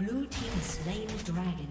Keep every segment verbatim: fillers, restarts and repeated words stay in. Blue team has slain the dragon.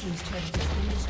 Team's turret has been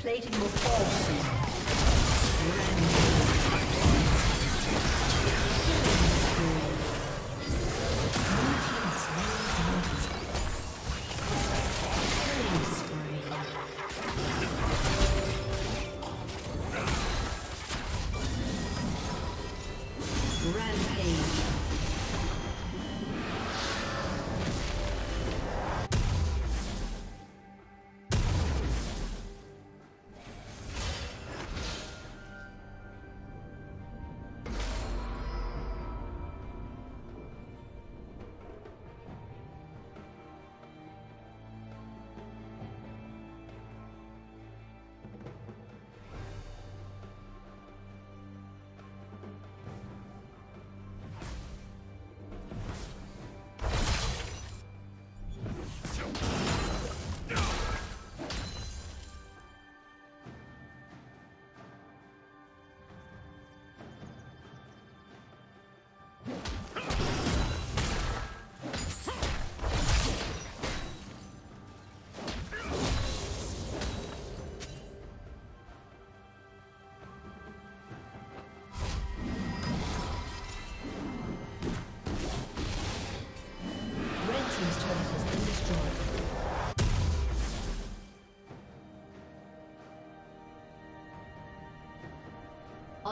plating will fall soon.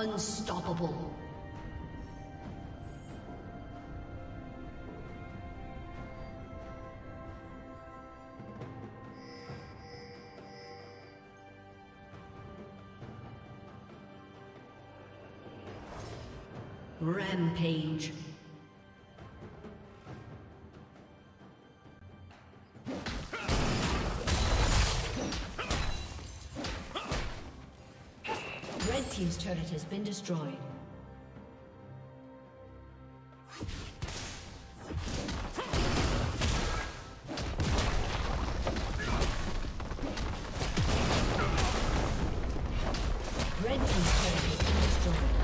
Unstoppable. Rampage. Team's turret has been destroyed. Red team's turret has been destroyed.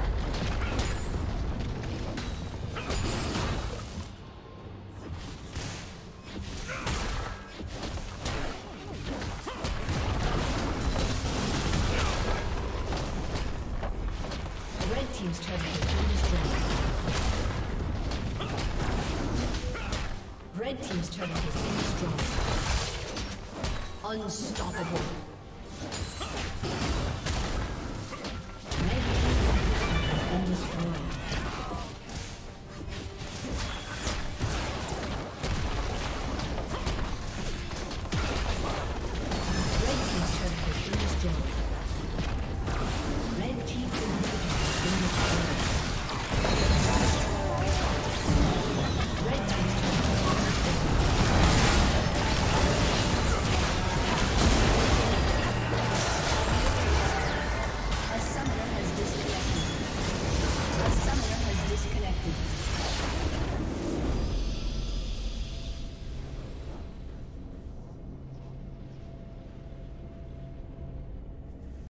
Unstoppable. Red team's turret has been destroyed.